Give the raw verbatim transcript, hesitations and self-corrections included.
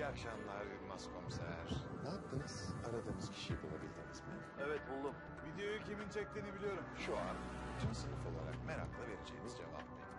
İyi akşamlar Yılmaz Komiser. Ne yaptınız? Aradığınız kişiyi bulabildiniz mi? Evet, buldum. Videoyu kimin çektiğini biliyorum. Şu an tüm sınıf olarak merakla vereceğimiz cevap ne?